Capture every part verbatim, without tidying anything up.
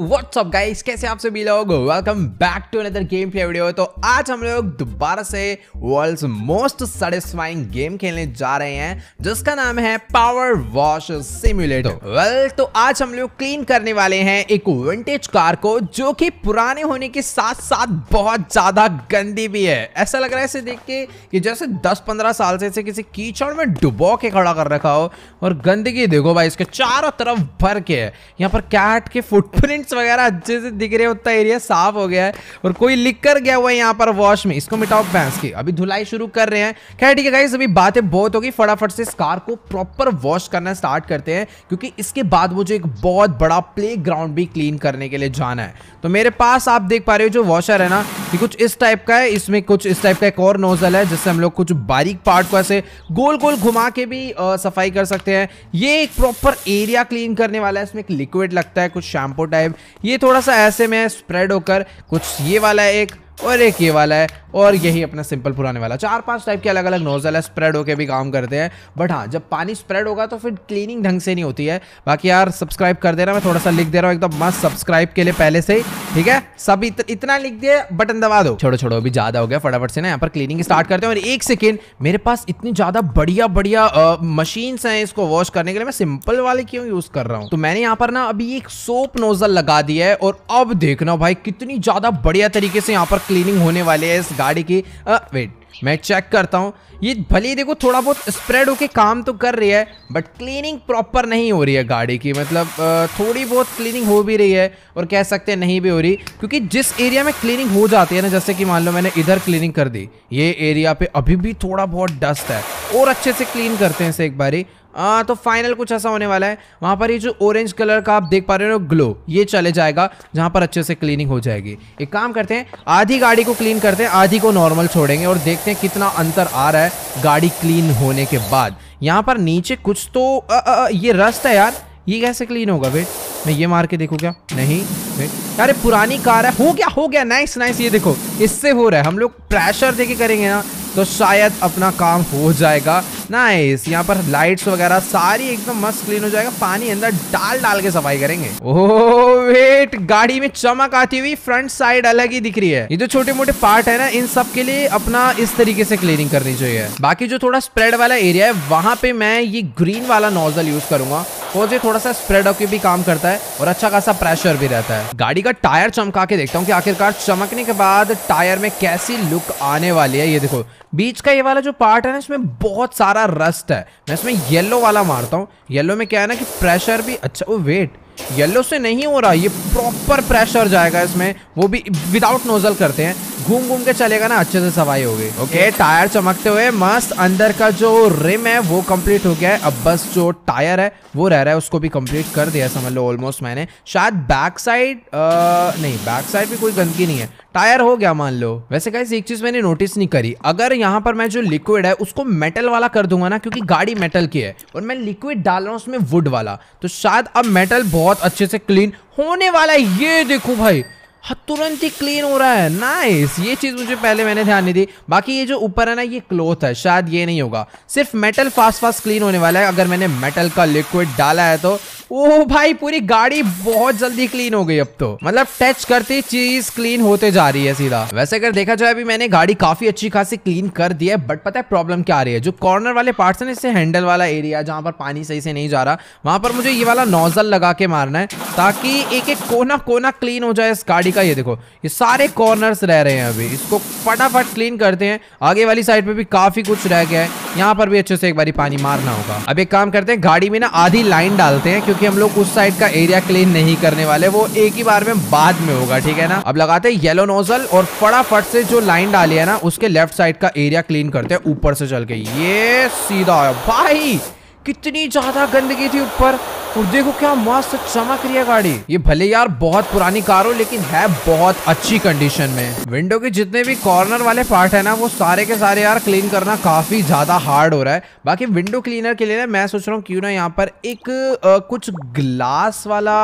WhatsApp guys, कैसे आप सभी लोग, welcome back to another game play video. तो आज हम लोग दोबारा से वर्ल्ड्स मोस्ट सैटिस्फाइंग गेम खेलने जा रहे हैं जिसका नाम है पावर वॉश सिम्युलेटर। वेल, तो आज हम लोग क्लीन करने वाले हैं एक विंटेज कार को जो कि पुराने होने के साथ साथ बहुत ज्यादा गंदी भी है। ऐसा लग रहा है इसे देख के कि जैसे दस पंद्रह साल से इसे किसी कीचड़ में डुबो के खड़ा कर रखा हो। और गंदगी देखो भाई, इसके चारों तरफ भर के है। यहाँ पर कैट के फुटप्रिंट वगैरह अच्छे से दिख रहे हो। उतना एरिया साफ हो गया है और कोई लिख कर गया हुआ है यहाँ पर वॉश में। इसको मिटाओ भैंस की, अभी धुलाई शुरू कर रहे हैं। खैर ठीक है गाइस, अभी बातें बहुत होगी, फटाफट से इस कार को प्रॉपर वॉश करना स्टार्ट करते हैं क्योंकि इसके बाद मुझे एक बहुत बड़ा प्लेग्राउंड भी क्लीन करने के लिए जाना है। तो मेरे पास आप देख पा रहे हो जो वॉशर है ना, ये कुछ इस टाइप का है। इसमें कुछ इस टाइप का एक और नोजल है जिससे हम लोग कुछ बारीक पार्ट को ऐसे गोल गोल घुमा के भी आ, सफाई कर सकते हैं। ये एक प्रॉपर एरिया क्लीन करने वाला है। इसमें एक लिक्विड लगता है, कुछ शैम्पू टाइप। ये थोड़ा सा ऐसे में स्प्रेड होकर कुछ ये वाला है एक, और एक ये वाला है, और यही अपना सिंपल पुराने वाला। चार पांच टाइप के अलग अलग नोजल है, स्प्रेड होके भी काम करते हैं। बट हाँ, जब पानी स्प्रेड होगा तो फिर क्लीनिंग ढंग से नहीं होती है। बाकी यार सब्सक्राइब कर देना, मैं थोड़ा सा लिख दे रहा हूँ एकदम मस्त सब्सक्राइब के लिए पहले से ही। ठीक है, सब इत, इतना लिख दिया, बटन दबा दो। छोड़ो छोड़ो, अभी ज़्यादा हो गया, फटाफट से ना यहाँ पर क्लीनिंग स्टार्ट करते हैं। और एक सेकेंड, मेरे पास इतनी ज़्यादा बढ़िया बढ़िया मशीन्स हैं इसको वॉश करने के लिए, मैं सिंपल वाले क्यों यूज़ कर रहा हूँ। तो मैंने यहाँ पर ना अभी एक सोप नोजल लगा दिया है और अब देखना भाई कितनी ज़्यादा बढ़िया तरीके से यहाँ पर क्लीनिंग होने वाली है इस गाड़ी की। आ, वेट मैं चेक करता हूँ। ये भले ही देखो थोड़ा बहुत स्प्रेड होके काम तो कर रही है बट क्लीनिंग प्रॉपर नहीं हो रही है गाड़ी की। मतलब थोड़ी बहुत क्लीनिंग हो भी रही है और कह सकते हैं नहीं भी हो रही, क्योंकि जिस एरिया में क्लीनिंग हो जाती है ना, जैसे कि मान लो मैंने इधर क्लीनिंग कर दी, ये एरिया पे अभी भी थोड़ा बहुत डस्ट है। और अच्छे से क्लीन करते हैं इसे एक बारी आ, तो फाइनल कुछ ऐसा होने वाला है। वहाँ पर ये जो ऑरेंज कलर का आप देख पा रहे हो ग्लो, ये चले जाएगा जहाँ पर अच्छे से क्लीनिंग हो जाएगी। एक काम करते हैं, आधी गाड़ी को क्लीन करते हैं, आधी को नॉर्मल छोड़ेंगे और देखते हैं कितना अंतर आ रहा है गाड़ी क्लीन होने के बाद। यहाँ पर नीचे कुछ तो आ, आ, ये रस्ट है यार, ये कैसे क्लीन होगा। वेट मैं ये मार के देखूँ क्या, नहीं। वेट यार, पुरानी कार है। हो गया हो गया, नाइस नाइस। ये देखो इससे हो रहा है, हम लोग प्रेशर दे के करेंगे ना तो शायद अपना काम हो जाएगा। नाइस, यहाँ पर लाइट्स वगैरह सारी एकदम मस्त क्लीन हो जाएगा। पानी अंदर डाल डाल के सफाई करेंगे। ओह वेट, गाड़ी में चमक आती हुई फ्रंट साइड अलग ही दिख रही है। ये जो छोटे मोटे पार्ट है ना, इन सब के लिए अपना इस तरीके से क्लीनिंग करनी चाहिए। बाकी जो थोड़ा स्प्रेड वाला एरिया है वहाँ पे मैं ये ग्रीन वाला नोजल यूज करूंगा। वो जो थोड़ा सा स्प्रेड होके भी काम करता है और अच्छा खासा प्रेशर भी रहता है। गाड़ी का टायर चमका के देखता हूँ कि आखिरकार चमकने के बाद टायर में कैसी लुक आने वाली है। ये देखो बीच का ये वाला जो पार्ट है ना, इसमें बहुत सारा रस्ट है। मैं इसमें येलो वाला मारता हूँ। येलो में क्या है ना कि प्रेशर भी अच्छा। ओ वेट, येलो से नहीं हो रहा, ये प्रॉपर प्रेशर जाएगा इसमें, वो भी विदाउट नोजल करते हैं। घूम घूम के चलेगा ना, अच्छे से सफाई हो गई। ओके, टायर चमकते हुए मस्त। अंदर का जो रिम है वो कंप्लीट हो गया है। अब बस जो टायर है वो रह रहा है, उसको भी कंप्लीट कर दिया समझ लो ऑलमोस्ट मैंने। शायद बैक साइड नहीं, बैक साइड भी कोई गंदगी नहीं है, टायर हो गया मान लो। वैसे गाइस एक चीज मैंने नोटिस नहीं करी, अगर यहाँ पर मैं जो लिक्विड है उसको मेटल वाला कर दूंगा ना, क्योंकि गाड़ी मेटल की है और मैं लिक्विड डाल रहा हूँ उसमें वुड वाला, तो शायद अब मेटल बहुत अच्छे से क्लीन होने वाला है। ये देखो भाई, हाँ तुरंत ही क्लीन हो रहा है। नाइस, ये चीज़ मुझे पहले मैंने ध्यान नहीं दी। बाकी ये जो ऊपर है ना, ये क्लोथ है, शायद ये नहीं होगा। सिर्फ मेटल फास्ट फास्ट क्लीन होने वाला है अगर मैंने मेटल का लिक्विड डाला है तो। ओह भाई, पूरी गाड़ी बहुत जल्दी क्लीन हो गई अब तो। मतलब टच करते चीज क्लीन होते जा रही है सीधा। वैसे अगर देखा जाए अभी मैंने गाड़ी काफी अच्छी खासी क्लीन कर दी है, बट पता है प्रॉब्लम क्या आ रही है। जो कॉर्नर वाले पार्ट्स हैं, इससे हैंडल वाला एरिया जहाँ पर पानी सही से नहीं जा रहा, वहाँ पर मुझे ये वाला नोजल लगा के मारना है ताकि एक एक कोना कोना क्लीन हो जाए इस गाड़ी का। ये देखो ये सारे कॉर्नर्स रह रहे हैं, अभी इसको फटाफट क्लीन करते हैं। आगे वाली साइड पे भी काफी कुछ रह गया है, यहाँ पर भी अच्छे से एक बारी पानी मारना होगा। अब एक काम करते हैं, गाड़ी में ना आधी लाइन डालते हैं कि हम लोग उस साइड का एरिया क्लीन नहीं करने वाले, वो एक ही बार में बाद में होगा, ठीक है ना। अब लगाते हैं येलो नोजल और फटाफट से जो लाइन डाली है ना उसके लेफ्ट साइड का एरिया क्लीन करते हैं ऊपर से चल के। ये सीधा है भाई, कितनी ज्यादा गंदगी थी ऊपर, और देखो क्या मस्त चमक रही है गाड़ी। ये भले यार बहुत पुरानी कार हो लेकिन है बहुत अच्छी कंडीशन में। विंडो के जितने भी कॉर्नर वाले पार्ट है ना, वो सारे के सारे यार क्लीन करना काफी ज्यादा हार्ड हो रहा है। बाकी विंडो क्लीनर के लिए ना मैं सोच रहा हूँ क्यों ना यहाँ पर एक आ, कुछ ग्लास वाला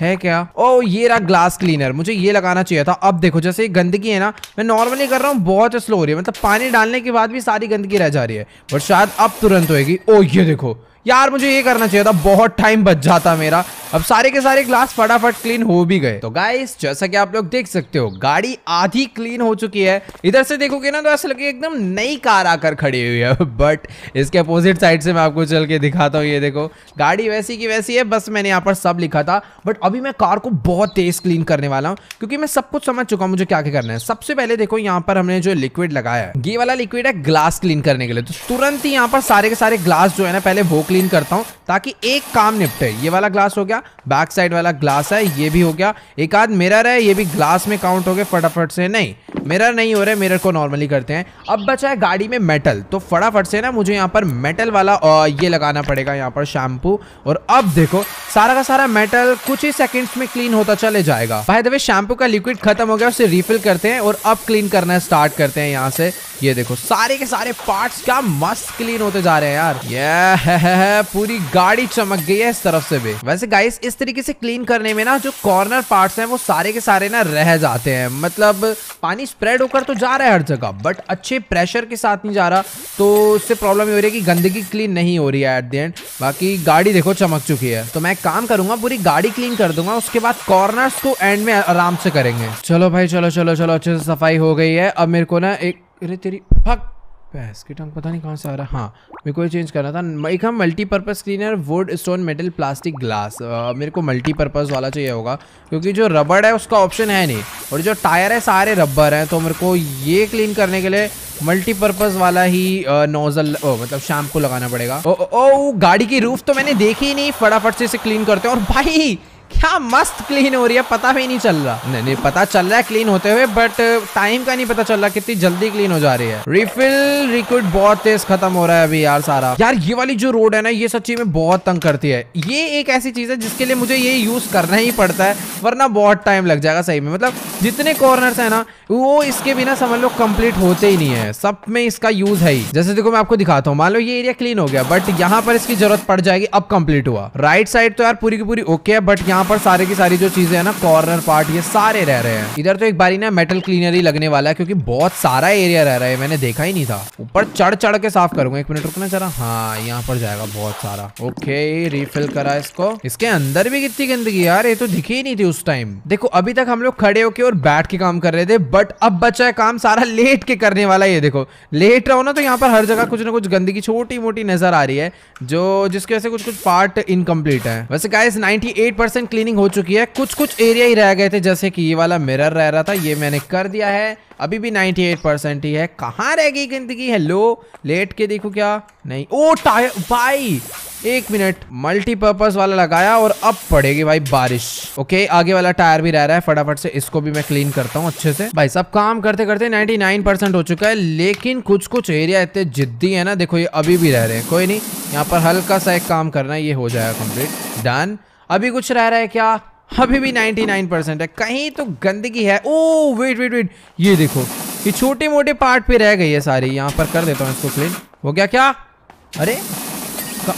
है क्या। ओ ये रहा ग्लास क्लीनर, मुझे ये लगाना चाहिए था। अब देखो जैसे गंदगी है ना, मैं नॉर्मली कर रहा हूँ, बहुत स्लो हो रही है। मतलब पानी डालने के बाद भी सारी गंदगी रह जा रही है, बट शायद अब तुरंत होगी। ओ ये देखो यार मुझे ये करना चाहिए था, बहुत टाइम बच जाता मेरा। अब सारे के सारे ग्लास फटाफट क्लीन हो भी गए। तो गाइस जैसा कि आप लोग देख सकते हो गाड़ी आधी क्लीन हो चुकी है। इधर से देखोगे ना तो ऐसा लगेगा एकदम नई कार आकर खड़ी हुई है। बट इसके अपोजिट साइड से मैं आपको चल के दिखाता हूँ। ये देखो गाड़ी वैसी की वैसी है, बस मैंने यहाँ पर सब लिखा था। बट अभी मैं कार को बहुत तेज क्लीन करने वाला हूँ क्योंकि मैं सब कुछ समझ चुका हूँ मुझे क्या क्या करना है। सबसे पहले देखो यहाँ पर हमने जो लिक्विड लगाया है, ये वाला लिक्विड है ग्लास क्लीन करने के लिए। तो तुरंत ही यहाँ पर सारे के सारे ग्लास जो है ना पहले वो क्लीन करता हूँ ताकि एक काम निपटे। ये वाला ग्लास हो गया, बैक साइड वाला ग्लास है, ये भी हो गया। एक आध मिरर है, ये भी ग्लास में काउंट हो गया। फटाफट से नहीं मिरर नहीं हो रहे, मिरर को नॉर्मली करते हैं। अब बचा है गाड़ी में मेटल, तो फटाफट से ना मुझे यहाँ पर मेटल वाला और ये लगाना पड़ेगा यहाँ पर शैम्पू। और अब देखो सारा का सारा मेटल कुछ ही सेकंड्स में क्लीन होता चले जाएगा। बाय द वे शैम्पू का लिक्विड खत्म हो गया, उसे रिफिल करते हैं और अब क्लीन करना स्टार्ट करते हैं यहाँ से। ये देखो सारे के सारे पार्ट्स क्या मस्त क्लीन होते जा रहे हैं यार। ये पूरी गाड़ी चमक गई है इस तरफ से भी। वैसे गाइस इस तरीके से क्लीन करने में ना जो कॉर्नर पार्ट्स हैं वो सारे के सारे ना रह जाते हैं। मतलब पानी स्प्रेड होकर तो जा रहा है हर जगह बट अच्छे प्रेशर के साथ नहीं जा रहा, तो उससे प्रॉब्लम ये हो रही है कि गंदगी क्लीन नहीं हो रही है एट द एंड। बाकी गाड़ी देखो चमक चुकी है। तो मैं काम करूंगा पूरी गाड़ी क्लीन कर दूंगा, उसके बाद कॉर्नर्स को एंड में आराम से करेंगे। चलो भाई चलो चलो चलो, अच्छे से सफाई हो गई है। अब मेरे को ना एक अरे तेरी फक भैंस की टंग पता नहीं कहाँ से आ रहा है। हाँ मेरे को ये चेंज करना था। एक हम multipurpose cleaner wood stone metal plastic glass, मेरे को मल्टीपर्पज़ वाला चाहिए होगा क्योंकि जो रबड़ है उसका ऑप्शन है नहीं और जो टायर है सारे रबर हैं। तो मेरे को ये क्लीन करने के लिए मल्टीपर्पज़ वाला ही नोजल ओ, मतलब शैम्पू लगाना पड़ेगा। ओ, ओ, ओ गाड़ी की रूफ तो मैंने देखी ही नहीं, फटाफट से इसे क्लीन करते हैं। और भाई क्या मस्त क्लीन हो रही है, पता भी नहीं चल रहा। नहीं नहीं पता चल रहा है क्लीन होते हुए बट टाइम का नहीं पता चल रहा कितनी जल्दी क्लीन हो जा रही है। रिफिल लिक्विड बहुत तेज खत्म हो रहा है अभी यार सारा। यार ये वाली जो रोड है ना ये सच्ची में बहुत तंग करती है। ये एक ऐसी चीज है जिसके लिए मुझे ये यूज करना ही पड़ता है वरना बहुत टाइम लग जाएगा सही में। मतलब जितने कॉर्नर्स है ना वो इसके बिना समझ लो कंप्लीट होते ही नहीं है, सब में इसका यूज है ही। जैसे देखो मैं आपको दिखाता हूँ, मान लो ये एरिया क्लीन हो गया बट यहाँ पर इसकी जरूरत पड़ जाएगी। अब कंप्लीट हुआ। राइट साइड तो यार पूरी की पूरी ओके है बट यहाँ पर सारे की सारी जो चीजें है ना कॉर्नर पार्ट ये सारे रह रहे हैं। इधर तो एक बारी ना मेटल क्लीनर ही लगने वाला है क्योंकि बहुत सारा एरिया रह रहा है, मैंने देखा ही नहीं था। ऊपर चढ़ चढ़ के साफ करूंगा। एक मिनट रुकना जरा। हाँ यहाँ पर जाएगा बहुत सारा। ओके रिफिल करा इसको। इसके अंदर भी कितनी गंदगी यार, ये तो दिखी ही नहीं थी उस टाइम। देखो अभी तक हम लोग खड़े होके और बैठ के काम कर रहे थे बट अब बचा है काम सारा लेट के करने वाला। ये देखो लेट रहो ना तो यहाँ पर हर जगह कुछ ना कुछ गंदगी छोटी मोटी नजर आ रही है जो जिसकी वजह से कुछ कुछ पार्ट इनकम्प्लीट है। वैसे guys ninety eight percent cleaning हो चुकी है, कुछ कुछ एरिया ही रह गए थे जैसे कि ये वाला मिरर रह रहा था, ये मैंने कर दिया है। अभी भी नाइंटी एट परसेंट ही है। कहाँ रह गई गंदगी? हेलो लेट के देखो क्या नहीं। ओ टायर भाई एक मिनट, मल्टीपर्पज वाला लगाया और अब पड़ेगी भाई बारिश। ओके आगे वाला टायर भी रह रहा है, फटाफट से इसको भी मैं क्लीन करता हूँ अच्छे से। भाई सब काम करते करते नाइंटी नाइन परसेंट हो चुका है लेकिन कुछ कुछ एरिया इतने जिद्दी है ना, देखो ये अभी भी रह रहे हैं। कोई नहीं यहाँ पर हल्का सा एक काम करना है, ये हो जाएगा कंप्लीट डन। अभी कुछ रह रहा है क्या? अभी भी नाइंटी नाइन परसेंट है, कहीं तो गंदगी है। ओ वेट वेट वेट, ये देखो ये छोटे मोटे पार्ट पे रह गई है सारी। यहाँ पर कर देता हूँ इसको क्लीन। हो गया क्या? अरे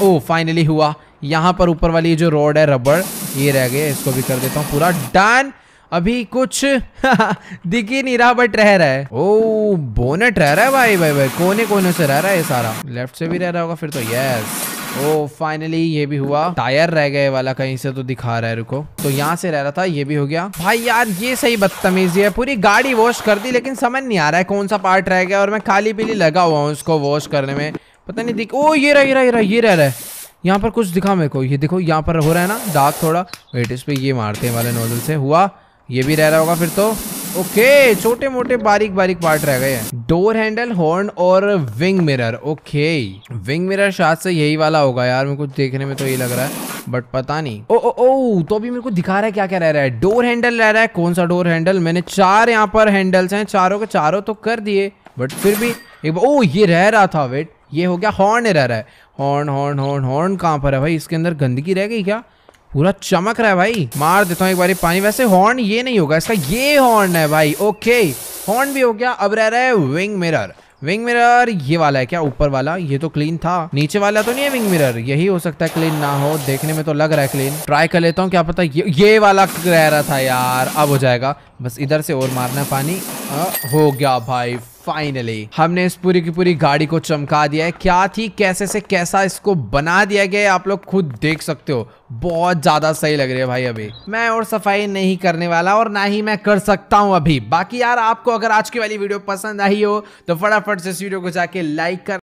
ओ फाइनली हुआ। यहाँ पर ऊपर वाली जो रोड है रबड़ ये रह गई है, इसको भी कर देता हूँ पूरा डन। अभी कुछ दिख ही नहीं रहा बट रह रहा है। ओ बोनेट रह रहा है भाई भाई भाई, कोने कोने से रह रहा है ये सारा। लेफ्ट से भी रह रहा होगा फिर तो। यस ओ फाइनली ये भी हुआ। टायर रह गए वाला कहीं से तो दिखा रहा है, रुको तो यहाँ से रह रहा था, ये भी हो गया। भाई यार ये सही बदतमीजी है, पूरी गाड़ी वॉश कर दी लेकिन समझ नहीं आ रहा है कौन सा पार्ट रह गया और मैं खाली पीली लगा हुआ हूँ उसको वॉश करने में, पता नहीं दिख। ओ ये रहा ये रहा ये रहा ये रह रहा है, यहाँ पर कुछ दिखा मेरे को। ये देखो यहाँ पर हो रहा है ना दाग थोड़ा, वेट इस पे ये मारते हैं वाले नोजल से। हुआ ये भी रह रहा होगा फिर तो। ओके छोटे मोटे बारीक बारीक पार्ट रह गए हैं, डोर हैंडल हॉर्न और wing mirror. Okay wing mirror शायद से यही वाला होगा यार, मेरे को देखने में तो ये लग रहा है बट पता नहीं। ओ ओ ओ तो अभी मेरे को दिखा रहा है क्या क्या रह रहा है। डोर हैंडल रह रहा है, कौन सा डोर हैंडल? मैंने चार यहाँ पर हैंडल्स हैं, चारों के चारों तो कर दिए बट फिर भी एक। ओ ये रह रहा था, वेट ये हो गया। हॉर्न रह रहा है, हॉर्न हॉर्न हॉर्न हॉर्न कहाँ पर है भाई? इसके अंदर गंदगी रह गई क्या? पूरा चमक रहा है भाई, मार देता हूँ एक बारी पानी। वैसे हॉर्न ये नहीं होगा इसका, ये हॉर्न है भाई। ओके हॉर्न भी हो गया। अब रह रहा है विंग मिरर। विंग मिरर ये वाला है क्या? ऊपर वाला ये तो क्लीन था, नीचे वाला तो नहीं है विंग मिरर? यही हो सकता है क्लीन ना हो, देखने में तो लग रहा है क्लीन। ट्राई कर लेता हूँ, क्या पता। ये ये वाला रह रहा था यार, अब हो जाएगा बस। इधर से और मारना पानी। आ, हो गया भाई फाइनली हमने इस पूरी की पूरी गाड़ी को चमका दिया है। क्या थी, कैसे से कैसा इसको बना दिया गया है, आप लोग खुद देख सकते हो। बहुत ज्यादा सही लग रही है भाई। अभी मैं और सफाई नहीं करने वाला और ना ही मैं कर सकता हूँ अभी। बाकी यार आपको अगर आज की वाली वीडियो पसंद आई हो तो फटाफट से इस वीडियो को जाके लाइक कर